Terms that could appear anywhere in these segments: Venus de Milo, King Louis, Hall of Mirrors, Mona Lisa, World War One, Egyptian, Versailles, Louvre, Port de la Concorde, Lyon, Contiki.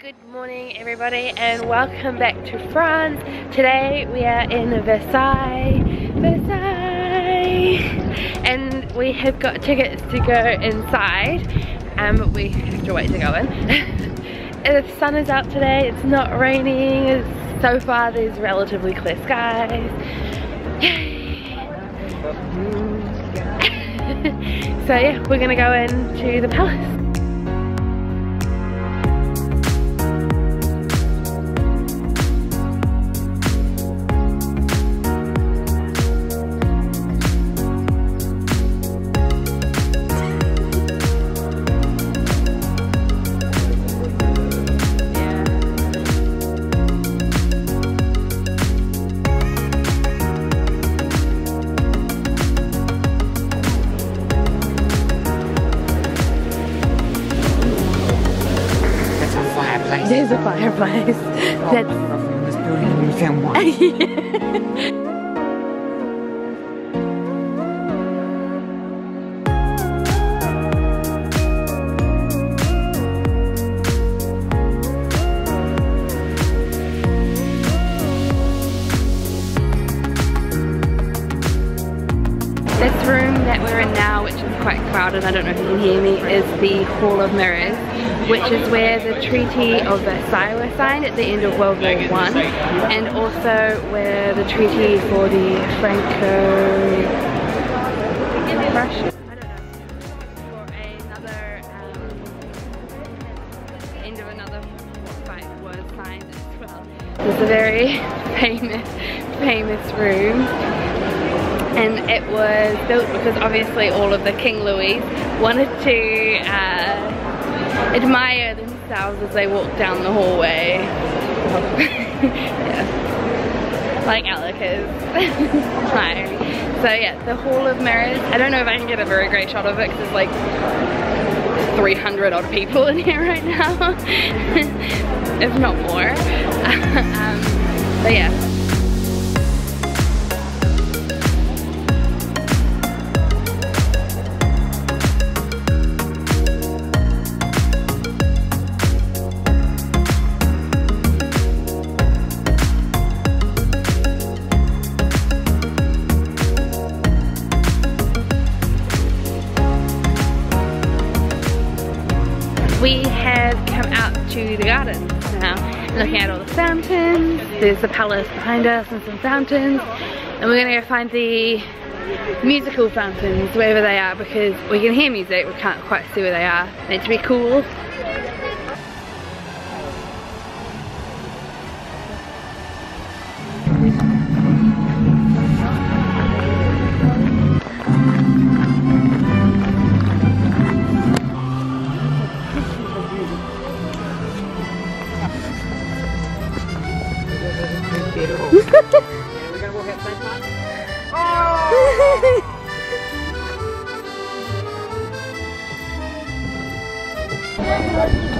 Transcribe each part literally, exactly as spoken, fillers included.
Good morning everybody and welcome back to France. Today we are in Versailles, Versailles, and we have got tickets to go inside, um, but we have to wait to go in. The sun is out today, it's not raining, it's, so far there's relatively clear skies. So yeah, we're gonna go into the palace. There's a fireplace. Oh, that's this building we found one. This room that we're in now, which is quite crowded, I don't know if you can hear me, is the Hall of Mirrors, which is where the Treaty of Versailles was signed at the end of World War One, and also where the treaty for the Franco-Russian, I don't know, for another um, end of another fight was signed as well. It's a very famous, famous room, and it was built because obviously all of the King Louis wanted to Uh, admire themselves as they walk down the hallway. Yeah. Like Alec is. Hi. So yeah, the Hall of Mirrors. I don't know if I can get a very great shot of it because there's like three hundred odd people in here right now. If not more. um, but yeah. We have come out to the garden now, looking at all the fountains. There's the palace behind us and some fountains, and we're gonna go find the musical fountains, wherever they are, because we can hear music, we can't quite see where they are. Meant to be cool.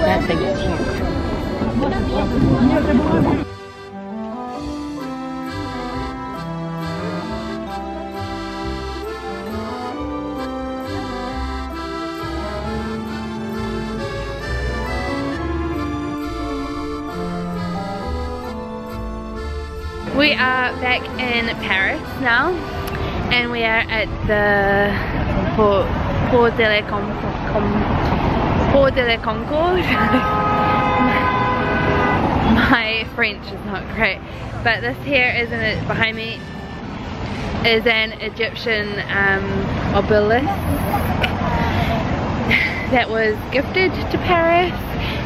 That thing is huge. We are back in Paris now, and we are at the Port, Port de la Concorde. Port de la Concorde. My French is not great, but this here is an, behind me is an Egyptian um, obelisk that was gifted to Paris,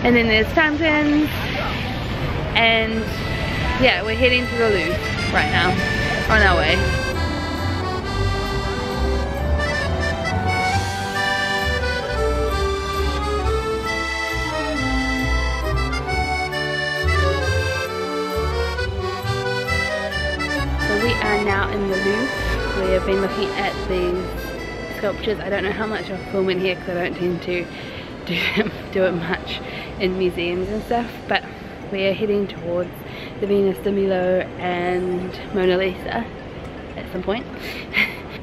and then there's fountains, and yeah, we're heading to the Louvre right now on our way. Now in the Louvre, we have been looking at these sculptures. I don't know how much I'll film in here because I don't tend to do, do it much in museums and stuff, but we are heading towards the Venus de Milo and Mona Lisa at some point.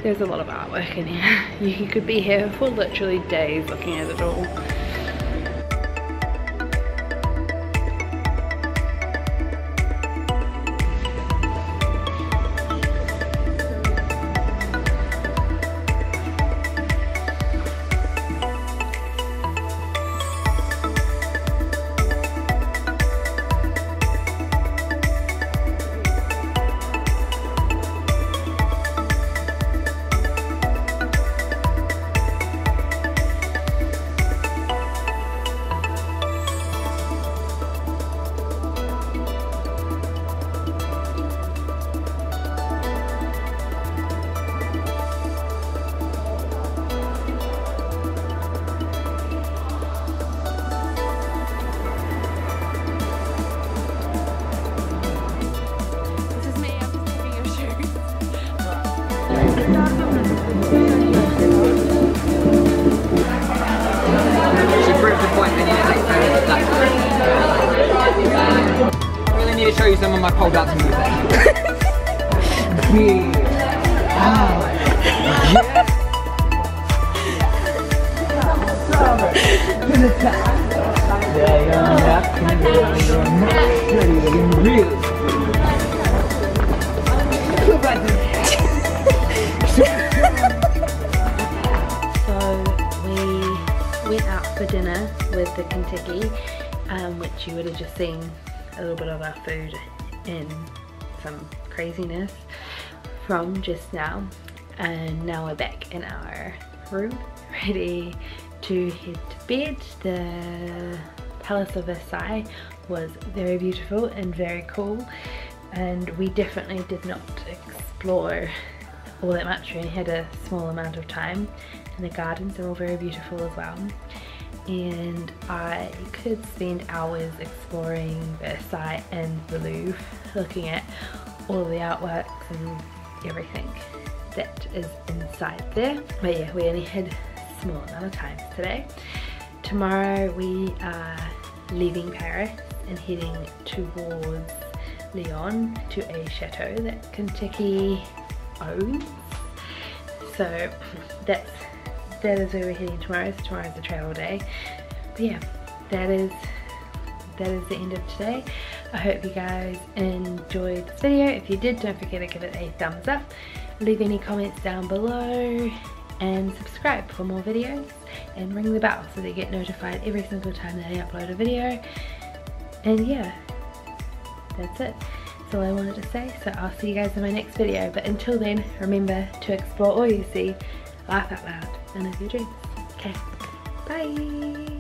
There's a lot of artwork in here. You could be here for literally days looking at it all. shows them on my pole dancing music. Yeah. Oh. Yes. So we went out for dinner with the Contiki, um, which you would have just seen a little bit of our food and some craziness from just now, and now we're back in our room ready to head to bed. The Palace of Versailles was very beautiful and very cool, and we definitely did not explore all that much. We had a small amount of time, and the gardens are all very beautiful as well, and I could spend hours exploring Versailles and the Louvre, looking at all the artworks and everything that is inside there. But yeah, we only had small amount of times today. Tomorrow we are leaving Paris and heading towards Lyon to a chateau that Contiki owns. So that's that is where we're heading tomorrow. So tomorrow's a travel day. But yeah, that is that is the end of today. I hope you guys enjoyed this video. If you did, don't forget to give it a thumbs up. Leave any comments down below, and subscribe for more videos, and ring the bell so they get notified every single time that I upload a video. And yeah, that's it. That's all I wanted to say, so I'll see you guys in my next video. But until then, remember to explore all you see, laugh out loud, and live your dreams. Okay, bye!